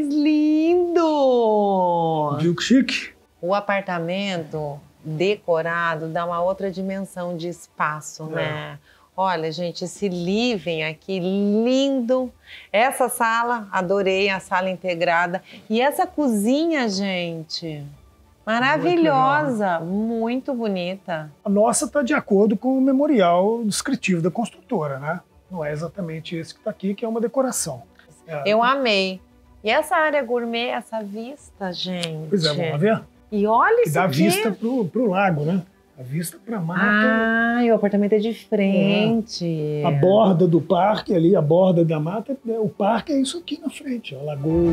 mais lindo! Viu que chique? O apartamento decorado dá uma outra dimensão de espaço, né? Olha, gente, esse living aqui, lindo. Essa sala, adorei a sala integrada. E essa cozinha, gente, maravilhosa, muito bonita. A nossa está de acordo com o memorial descritivo da construtora, né? Não é exatamente esse que está aqui, que é uma decoração. Eu amei. E essa área gourmet, essa vista, gente. Pois é, vamos lá ver? E olha isso aqui. Dá vista pro lago, né? A vista pra mata. Ah, e o apartamento é de frente. É. A borda do parque ali, a borda da mata, o parque é isso aqui na frente, ó, a lagoa.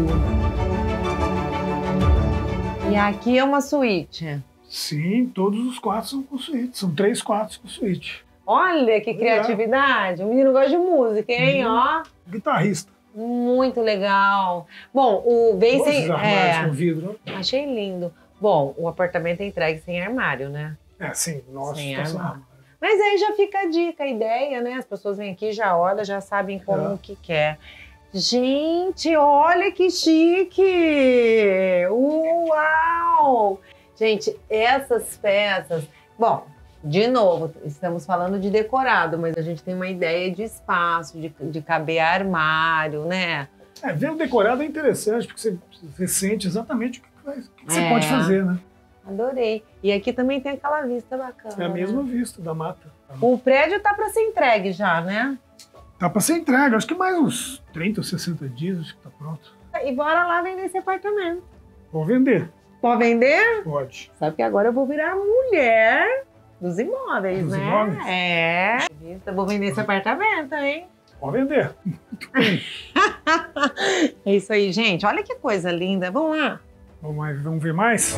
E aqui é uma suíte. Sim, todos os quartos são com suíte, são 3 quartos com suíte. Olha que criatividade, o menino gosta de música, hein, ó. Guitarrista. Muito legal. Bom, o bem sem... armários com vidro. Achei lindo. Bom, o apartamento é entregue sem armário, né? É, sim. Nossa, sem armário. Mas aí já fica a dica, a ideia, né? As pessoas vêm aqui, já olham, já sabem como que quer. Gente, olha que chique! Uau! Gente, essas peças... Bom, de novo, estamos falando de decorado, mas a gente tem uma ideia de espaço, de caber armário, né? É, ver o decorado é interessante, porque você sente exatamente o que você pode fazer, né? Adorei. E aqui também tem aquela vista bacana. É a mesma vista da mata. O prédio tá para ser entregue já, né? Tá para ser entregue. Acho que mais uns 30 ou 60 dias, acho que tá pronto. E bora lá vender esse apartamento. Vou vender. Pode vender? Pode. Sabe que agora eu vou virar mulher dos imóveis, né? Dos imóveis? É. Eu vou vender esse apartamento, hein? Pode vender. Muito bem. É isso aí, gente. Olha que coisa linda. Vamos lá. Vamos ver mais?